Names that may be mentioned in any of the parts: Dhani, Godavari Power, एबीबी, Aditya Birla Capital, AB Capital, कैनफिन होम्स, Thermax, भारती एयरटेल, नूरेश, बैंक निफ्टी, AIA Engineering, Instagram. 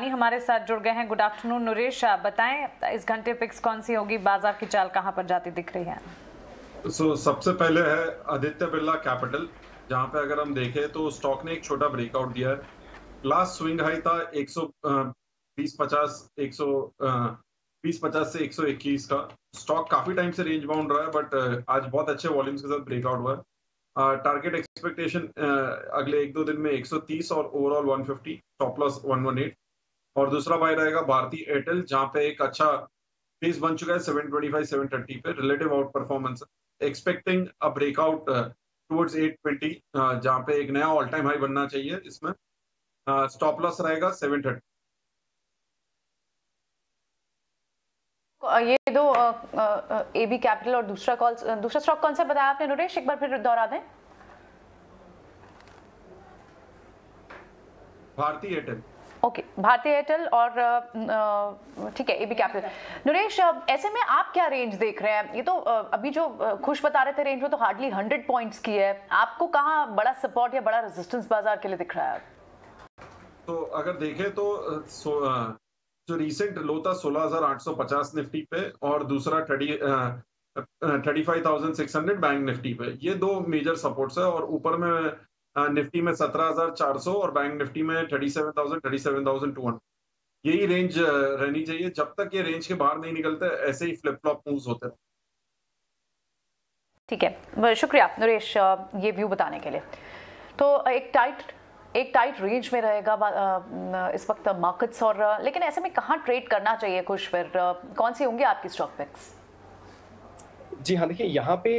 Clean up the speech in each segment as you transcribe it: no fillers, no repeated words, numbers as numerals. मरानी हमारे साथ जुड़ गए हैं। गुड आफ्टरनून नूरेश, बताएं इस घंटे पिक्स कौन सी होगी, बाजार की चाल कहां पर जाती दिख रही है? सबसे पहले है आदित्य बिरला कैपिटल, जहां पे अगर हम देखें तो स्टॉक ने एक छोटा ब्रेकआउट दिया है। लास्ट स्विंग हाई था 120-50 से 121 का। स्टॉक काफी टाइम से रेंज बाउंड रहा है, बट आज बहुत अच्छे वॉल्यूम्स के साथ ब्रेकआउट हुआ है। टारगेट एक्सपेक्टेशन अगले एक दो दिन में 130 और ओवरऑल 150, टॉप लॉस 118। और दूसरा बाय रहेगा भारती एयरटेल, जहां पे एक अच्छा बेस बन चुका है 725-730 पे। Relative out performance expecting a breakout towards 820, जहां पे एक नया ऑल टाइम हाई बनना चाहिए। इसमें स्टॉप लॉस रहेगा 730। ये दो एबी कैपिटल और दूसरा स्टॉक कौन सा बताया आपने नूरेश, एक बार फिर दोहरा दें। भारती एयरटेल, okay, भारती एयरटेल और ठीक है एबी कैपिटल। नूरेश, ऐसे में आप क्या रेंज देख रहे हैं? ये तो अभी जो खुश बता रहे थे रेंज वो तो हार्डली 100 पॉइंट्स की है। आपको कहाँ बड़ा सपोर्ट या बड़ा रेजिस्टेंस बाजार के लिए दिख रहा है? तो अगर देखें तो जो रिसेंट लो था 16,850 निफ्टी पे और दूसरा 35,600 बैंक निफ्टी पे। ये दो मेजर सपोर्ट्स है। और ऊपर में निफ्टी में 17,400 और बैंक निफ्टी में 37,200, यही रेंज रहनी चाहिए। जब तक ये रेंज के बाहर नहीं निकलते ऐसे ही फ्लिप फ्लॉप मूव्स होते हैं। ठीक है, शुक्रिया नूरेश ये व्यू बताने के लिए। तो एक टाइट रेंज में रहेगा इस वक्त मार्केट्स, और लेकिन ऐसे में कहाँ ट्रेड करना चाहिए कुछ, फिर कौन सी होंगी आपकी स्टॉक पिक्स? जी हाँ, देखिए यहाँ पे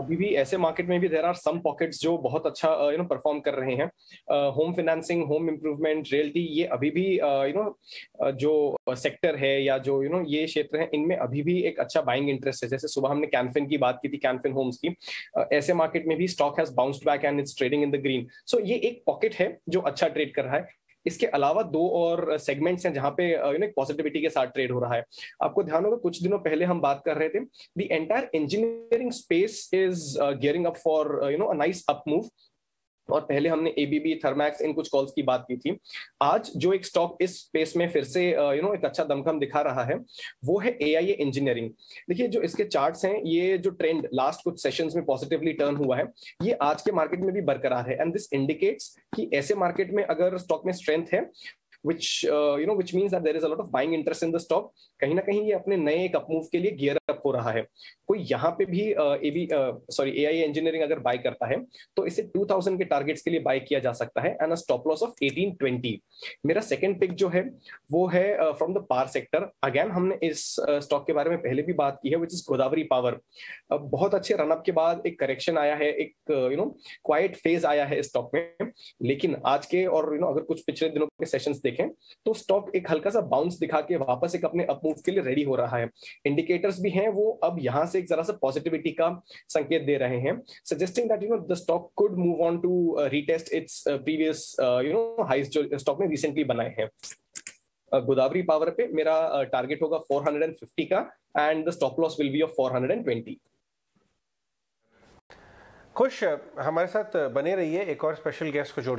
अभी भी ऐसे मार्केट में भी देयर आर सम पॉकेट्स जो बहुत अच्छा परफॉर्म कर रहे हैं। Home financing, home improvement, realty, ये अभी भी जो सेक्टर है या जो ये क्षेत्र है, इनमें अभी भी एक अच्छा बाइंग इंटरेस्ट है। जैसे सुबह हमने कैनफिन की बात की थी, कैनफिन होम्स की। ऐसे मार्केट में भी stock has bounced back and it's trading in the green. So ये एक पॉकेट है जो अच्छा ट्रेड कर रहा है। इसके अलावा दो और सेगमेंट्स हैं जहां पे पॉजिटिविटी के साथ ट्रेड हो रहा है। आपको ध्यान होगा कुछ दिनों पहले हम बात कर रहे थे, the entire engineering space is gearing up for a nice up move. और पहले हमने एबीबी, थर्मैक्स, इन कुछ कॉल्स की बात की थी। आज जो एक स्टॉक इस स्पेस में फिर से एक अच्छा दमखम दिखा रहा है वो है एआईए इंजीनियरिंग। देखिए जो इसके चार्ट्स हैं, ये जो ट्रेंड लास्ट कुछ सेशंस में पॉजिटिवली टर्न हुआ है, ये आज के मार्केट में भी बरकरार है। एंड दिस इंडिकेट्स कि ऐसे मार्केट में अगर स्टॉक में स्ट्रेंथ है, which means that there is a lot of buying interest in the stock. कहीं ना कहीं ये अपने नए एक अपमूव के लिए गियर अप हो रहा है। कोई यहाँ पे भी AIA इंजीनियरिंग अगर बाय करता है तो इसे 2000 के टारगेट्स के लिए बाय किया जा सकता है एंड स्टॉप लॉस ऑफ 1820। मेरा सेकंड पिक जो है वो है from the power sector. Again हमने इस स्टॉक के बारे में पहले भी बात की है, विच इज गोदावरी पावर। बहुत अच्छे रनअप के बाद एक करेक्शन आया है, एक क्वाइट फेज आया है इस स्टॉक में। लेकिन आज के और अगर कुछ पिछले दिनों के सेशन देखें तो स्टॉक एक हल्का सा बाउंस दिखा के वापस एक अपने अपमूव के लिए रेडी हो रहा है। इंडिकेटर्स भी हैं वो अब यहां से एक जरा सा पॉजिटिविटी का संकेत दे रहे हैं, suggesting that the stock could move on to retest its previous highs जो स्टॉक ने रिसेंटली बनाए हैं। गोदावरी पावर पे मेरा टारगेट होगा 450 का and the stop loss will be off 420। खुश, हमारे साथ बने रहिए, एक और स्पेशल गेस्ट को जोड़